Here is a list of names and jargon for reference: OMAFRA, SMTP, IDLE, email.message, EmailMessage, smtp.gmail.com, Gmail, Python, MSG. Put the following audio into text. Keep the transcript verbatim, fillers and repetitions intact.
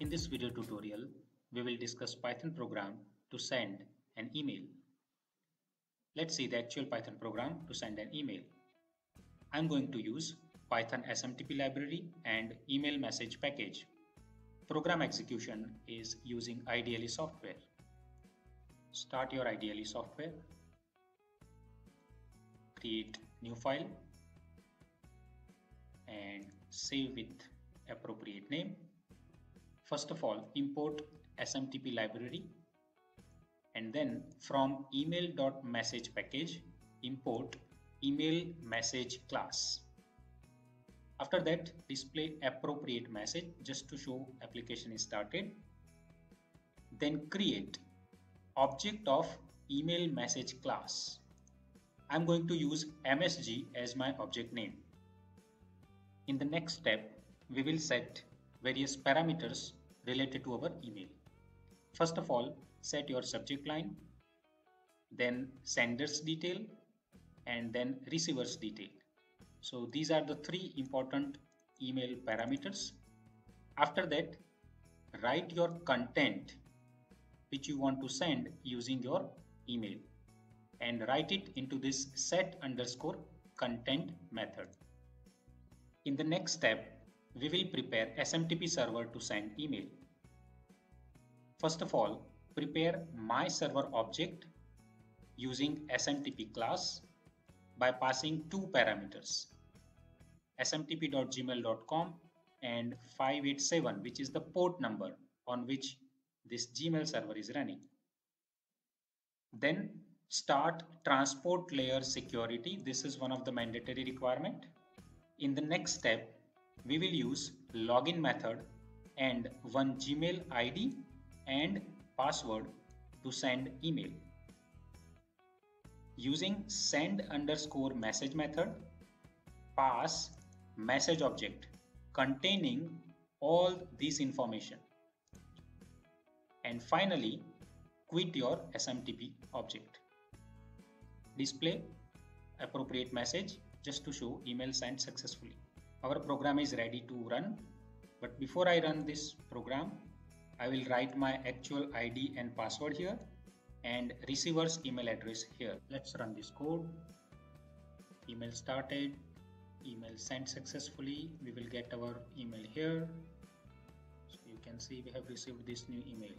In this video tutorial, we will discuss Python program to send an email. Let's see the actual Python program to send an email. I'm going to use Python S M T P library and EmailMessage package. Program execution is using I D L E software. Start your I D L E software. Create new file and save with appropriate name. First of all, import S M T P library and then from email.message package, import EmailMessage class. After that, display appropriate message just to show application is started. Then create object of EmailMessage class. I'm going to use M S G as my object name. In the next step, we will set various parameters related to our email. First of all, set your subject line, then sender's detail, and then receiver's detail. So these are the three important email parameters. After that, write your content which you want to send using your email and write it into this set underscore content method. In the next step, we will prepare S M T P server to send email. First of all, prepare my server object using S M T P class by passing two parameters, S M T P dot gmail dot com and five eight seven, which is the port number on which this Gmail server is running. Then start transport layer security. This is one of the mandatory requirement. In the next step, we will use login method and one Gmail I D and password to send email. Using send underscore message method, pass message object containing all this information. And finally, quit your S M T P object. Display appropriate message just to show email sent successfully. Our program is ready to run, but before I run this program, I will write my actual I D and password here and receiver's email address here. Let's run this code. Email started, email sent successfully. We will get our email here. So you can see we have received this new email.